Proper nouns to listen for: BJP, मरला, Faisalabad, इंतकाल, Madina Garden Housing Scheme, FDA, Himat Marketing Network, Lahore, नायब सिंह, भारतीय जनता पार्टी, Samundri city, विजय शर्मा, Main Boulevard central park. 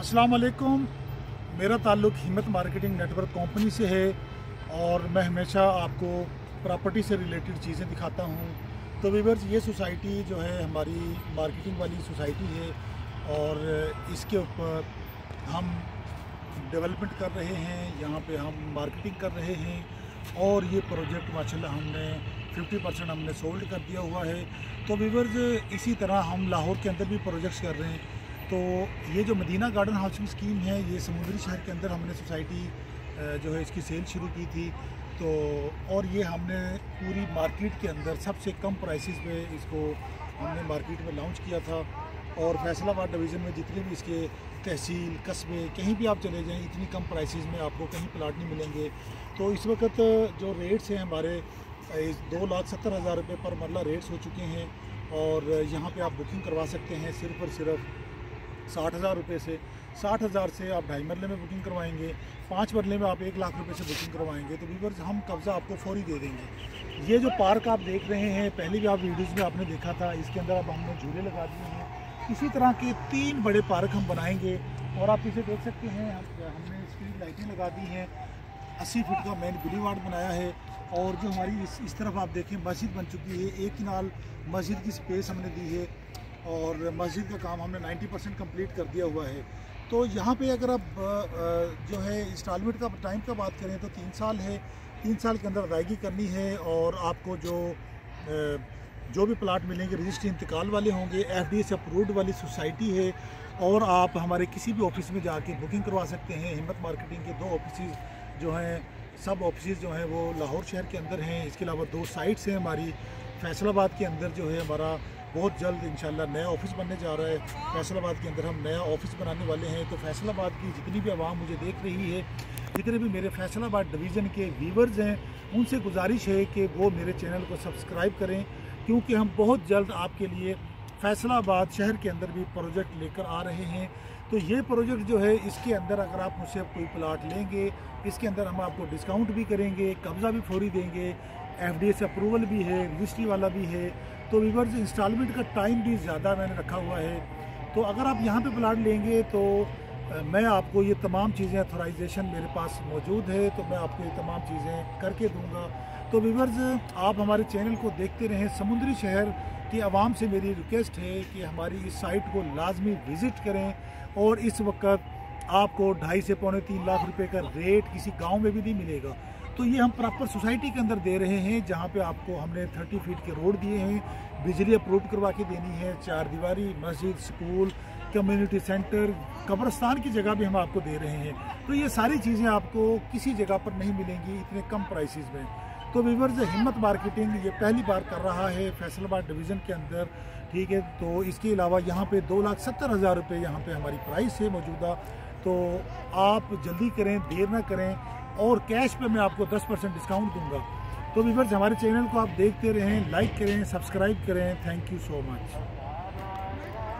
अस्सलाम वालेकुम। मेरा ताल्लुक़ हिम्मत मार्केटिंग नेटवर्क कंपनी से है और मैं हमेशा आपको प्रॉपर्टी से रिलेटेड चीज़ें दिखाता हूँ। तो वीवर्स, ये सोसाइटी जो है हमारी मार्केटिंग वाली सोसाइटी है और इसके ऊपर हम डेवलपमेंट कर रहे हैं, यहाँ पे हम मार्केटिंग कर रहे हैं और ये प्रोजेक्ट माशाल्लाह हमने 50% हमने सोल्ड कर दिया हुआ है। तो वीवर्स, इसी तरह हम लाहौर के अंदर भी प्रोजेक्ट्स कर रहे हैं। तो ये जो मदीना गार्डन हाउसिंग स्कीम है, ये समुद्री शहर के अंदर हमने सोसाइटी जो है इसकी सेल शुरू की थी। तो और ये हमने पूरी मार्केट के अंदर सबसे कम प्राइसेस पे इसको हमने मार्केट में लॉन्च किया था और फैसलाबाद डिवीज़न में जितने भी इसके तहसील कस्बे कहीं भी आप चले जाएं, इतनी कम प्राइसेस में आपको कहीं प्लाट नहीं मिलेंगे। तो इस वक्त जो रेट्स हैं हमारे 2,70,000 रुपये पर मरला रेट्स हो चुके हैं और यहाँ पे आप बुकिंग करवा सकते हैं सिर्फ और सिर्फ 60,000 रुपये से। 60,000 से आप 2.5 मरले में बुकिंग करवाएंगे, 5 मरले में आप 1,00,000 रुपये से बुकिंग करवाएंगे। तो वीवर्स, हम कब्ज़ा आपको फौरी दे देंगे। ये जो पार्क आप देख रहे हैं, पहले भी आप वीडियोज़ में आपने देखा था, इसके अंदर अब हमने झूले लगा दिए हैं। इसी तरह के 3 बड़े पार्क हम बनाएंगे और आप इसे देख सकते हैं, हमने स्ट्रीट लाइटें लगा दी हैं। 80 फीट का मेन बुलीवार्ड बनाया है और जो हमारी इस तरफ आप देखें मस्जिद बन चुकी है, 1 कनाल मस्जिद की स्पेस हमने दी है और मस्जिद का काम हमने 90% कम्प्लीट कर दिया हुआ है। तो यहाँ पे अगर आप जो है इंस्टॉलमेंट का टाइम का बात करें तो 3 साल है, 3 साल के अंदर अदायगी करनी है और आपको जो भी प्लाट मिलेंगे रजिस्ट्री इंतकाल वाले होंगे, FDA से अप्रूव्ड वाली सोसाइटी है और आप हमारे किसी भी ऑफिस में जाके बुकिंग करवा सकते हैं। हिम्मत मार्केटिंग के 2 ऑफिस जो हैं, सब ऑफिस जो हैं वो लाहौर शहर के अंदर हैं। इसके अलावा 2 साइट्स हैं हमारी फैसलाबाद के अंदर, जो है हमारा बहुत जल्द इंशाल्लाह नया ऑफिस बनने जा रहा है। फैसलाबाद के अंदर हम नया ऑफिस बनाने वाले हैं। तो फैसलाबाद की जितनी भी आवाम मुझे देख रही है, जितने भी मेरे फैसलाबाद डिवीज़न के व्यूवर्स हैं, उनसे गुजारिश है कि वो मेरे चैनल को सब्सक्राइब करें क्योंकि हम बहुत जल्द आपके लिए फैसलाबाद शहर के अंदर भी प्रोजेक्ट लेकर आ रहे हैं। तो ये प्रोजेक्ट जो है, इसके अंदर अगर आप मुझसे कोई प्लाट लेंगे, इसके अंदर हम आपको डिस्काउंट भी करेंगे, कब्ज़ा भी फौरी देंगे, FDA से अप्रूवल भी है, रजिस्ट्री वाला भी है। तो वीवर्स, इंस्टॉलमेंट का टाइम भी ज़्यादा मैंने रखा हुआ है। तो अगर आप यहाँ पे प्लाट लेंगे तो मैं आपको ये तमाम चीज़ें, अथोराइजेशन मेरे पास मौजूद है तो मैं आपको ये तमाम चीज़ें करके दूंगा। तो वीवर्स, आप हमारे चैनल को देखते रहें। समुद्री शहर की आवाम से मेरी रिक्वेस्ट है कि हमारी इस साइट को लाजमी विज़िट करें और इस वक्त आपको 2.5 से 3.25 लाख रुपये का रेट किसी गाँव में भी नहीं मिलेगा। तो ये हम प्रॉपर सोसाइटी के अंदर दे रहे हैं जहाँ पे आपको हमने 30 फीट के रोड दिए हैं, बिजली अप्रूव करवा के देनी है, 4 दीवारी मस्जिद, स्कूल, कम्युनिटी सेंटर, कब्रिस्तान की जगह भी हम आपको दे रहे हैं। तो ये सारी चीज़ें आपको किसी जगह पर नहीं मिलेंगी इतने कम प्राइसेस में। तो व्यूअर्स, हिम्मत मार्केटिंग ये पहली बार कर रहा है फैसलाबाद डिवीज़न के अंदर, ठीक है। तो इसके अलावा यहाँ पर 2,70,000 रुपये यहाँ पर हमारी प्राइस है मौजूदा। तो आप जल्दी करें, देर ना करें और कैश पे मैं आपको 10% डिस्काउंट दूंगा। तो व्यूअर्स, हमारे चैनल को आप देखते रहें, लाइक करें, सब्सक्राइब करें। Thank you so much.